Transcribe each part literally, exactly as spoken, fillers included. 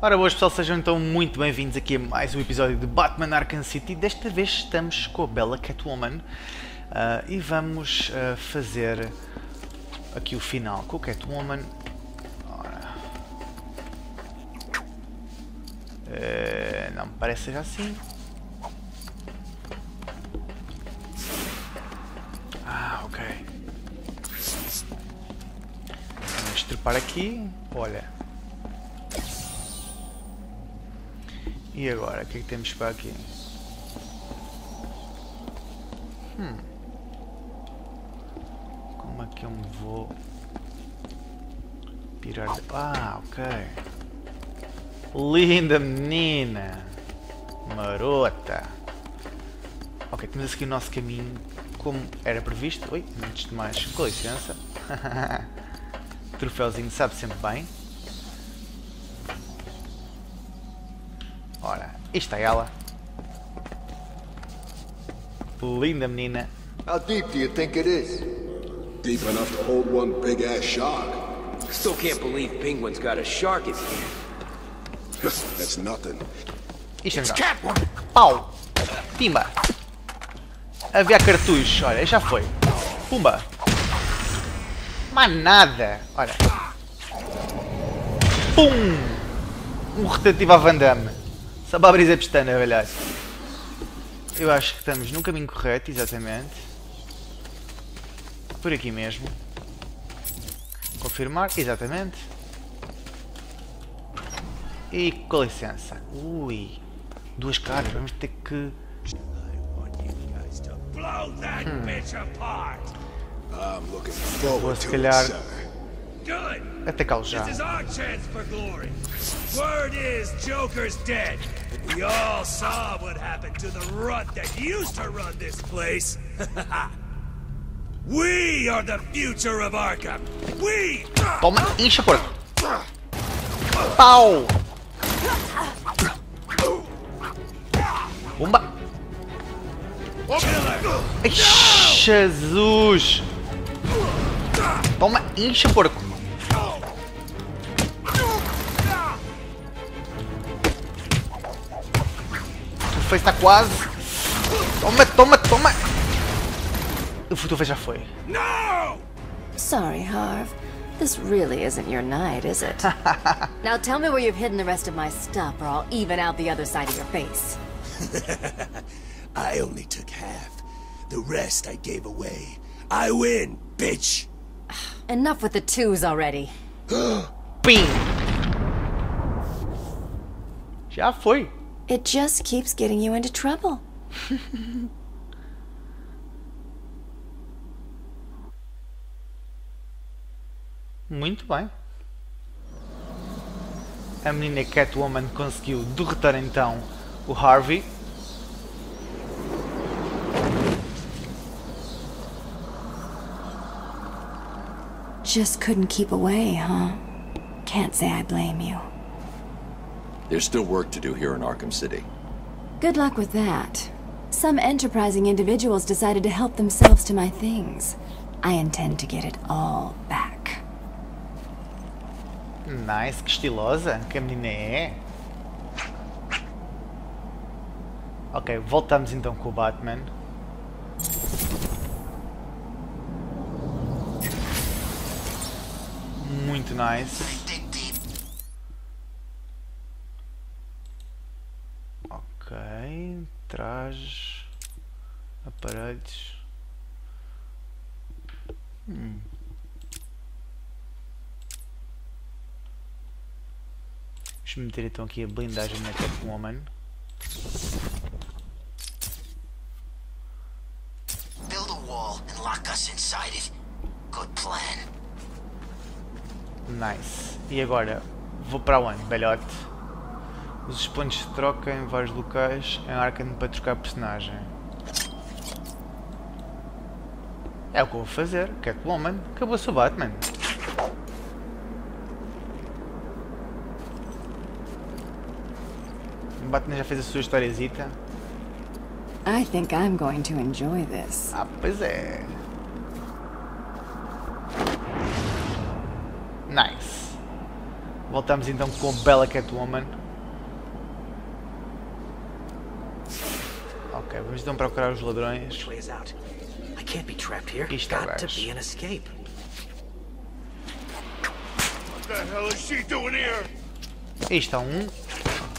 Ora boas pessoal, sejam então muito bem-vindos aqui a mais um episódio de Batman Arkham City. Desta vez estamos com a bela Catwoman uh, e vamos uh, fazer aqui o final com a Catwoman. Ora. Uh, não me parece já assim. Ah, ok. Vamos trepar aqui, olha. E agora, o que é que temos para aqui? Hum. Como é que eu me vou pirar de... Ah, ok. Linda menina! Marota! Ok, temos aqui o nosso caminho como era previsto. Oi, antes de mais, com licença. Troféuzinho sabe sempre bem. Ora, isto é ela. Linda menina. How deep do you think it is? Deep enough to hold one big ass shark. Still can't believe Penguin's got a shark in here. That's nothing. Isto é Catwoman. Pau. Timba. Havia cartuchos. Olha, já foi. Pumba. Mas nada. Olha. Pum. Um rotativo a Van Damme. Só para abrir a pestana, velho. Eu acho que estamos no caminho correto, exatamente. Por aqui mesmo. Confirmar, exatamente. E com licença. Ui. Duas caras, vamos ter que... Hum. Vou se calhar... atacá-lo já. Word is Joker's dead. We all saw what happened to the runt that used to run this place. We are the future of Arkham. We. Toma, enche a porta. Pau. Bomba. Ai, Jesus. Toma, enche a porco. Está quase. Toma, toma, toma. O futuro já foi. Não! Sorry, Harv. This really isn't your night, is it? Now tell me where you've hidden the rest of my stuff, or I'll even out the other side of your face. I only took half. The rest I gave away. I win, bitch. Enough with the twos already. Bing. Já foi. It just keeps getting you into trouble. Muito bem. A menina Catwoman conseguiu derrotar então o Harvey. Just couldn't keep away, huh? Can't say I blame you. There's still work to do here in Arkham City. Good luck with that. Some enterprising individuals decided to help themselves to my things. I intend to get it all back. Nice, que estilosa, que menina é. Ok, voltamos então com o Batman. Muito nice. Ok, trajes, aparelhos. Hum. Deixa-me meter então aqui a blindagem na Catwoman. Build a wall and lock us inside it. Good plan. Nice. E agora vou para onde, belhote? Os exponentes se trocam em vários locais em Arkham para trocar personagem. É o que eu vou fazer. Catwoman. Acabou-se o Batman. O Batman já fez a sua historiazita. I think I'm going to enjoy this. Ah, pois é. Nice. Voltamos então com a bela Catwoman. Ok, vamos então procurar os ladrões. Aqui está baixo. Aqui está um.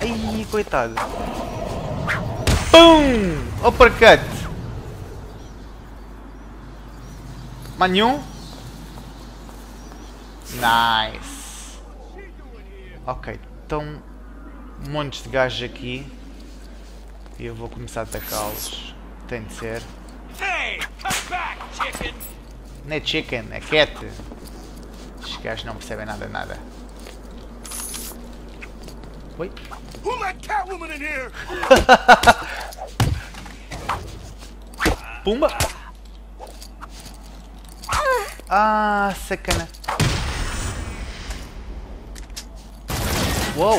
Ai, coitado. Pum! Uppercut! Mais nenhum? Nice! Ok, estão um monte de gajos aqui e eu vou começar a atacá-los. Tem de ser. Não é chicken, é cat. Estes gajos não percebem nada, nada. Oi? Pumba! Ah, sacana. Uou.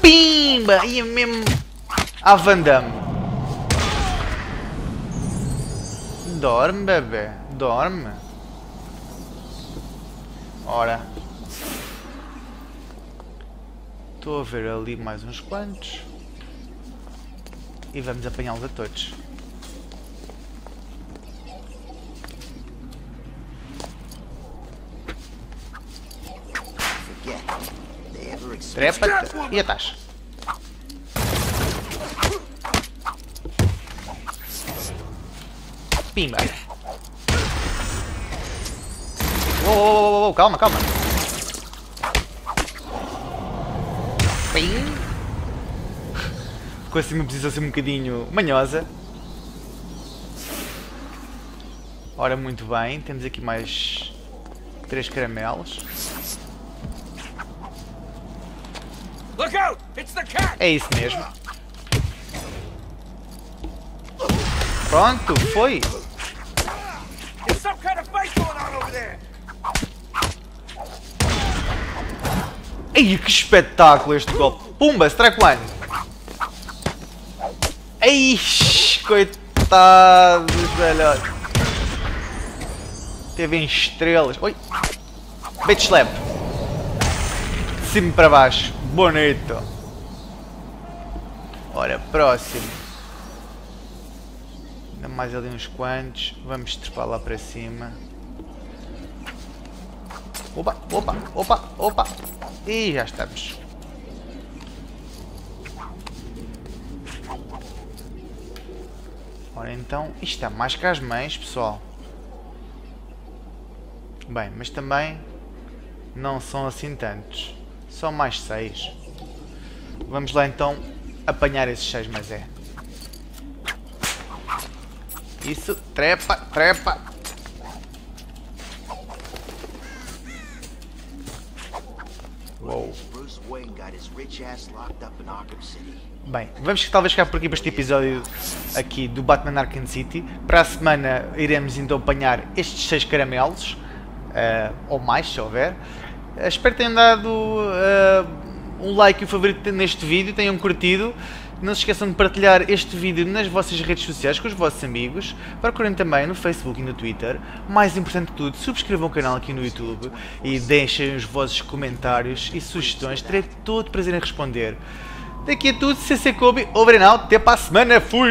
Pimba! Ia mesmo a Van Damme. Dorme, bebê. Dorme. Ora. Estou a ver ali mais uns quantos. E vamos apanhá-los a todos. Trepa-te e atacha. Pimba. Oh, oh, oh, oh, calma, calma. Pim. Ficou assim uma posição assim um bocadinho manhosa. Ora, muito bem. Temos aqui mais três caramelos. É isso mesmo. Pronto, foi. Ei, que espetáculo este golpe. Pumba, strike one. Ei, coitados, velho. Teve em estrelas. Oi. Bitch slap. De cima para baixo. Bonito. Ora, próximo. Ainda mais ali uns quantos. Vamos trepar lá para cima. Opa, opa, opa, opa. E já estamos. Ora então, isto está mais que as mães, pessoal. Bem, mas também não são assim tantos. Só mais seis. Vamos lá então apanhar esses seis, mas é. Isso, trepa, trepa. Uou. Bem, vamos talvez ficar por aqui para este episódio aqui do Batman Arkham City. Para a semana iremos então apanhar estes seis caramelos. Uh, ou mais, se houver. Espero que tenham dado uh, um like e um favorito neste vídeo, tenham curtido. Não se esqueçam de partilhar este vídeo nas vossas redes sociais com os vossos amigos. Procurem também no Facebook e no Twitter. Mais importante de tudo, subscrevam o canal aqui no YouTube e deixem os vossos comentários e sugestões. Terei todo o prazer em responder. Daqui a tudo, ccKoBi, over and out, até para a semana, fui!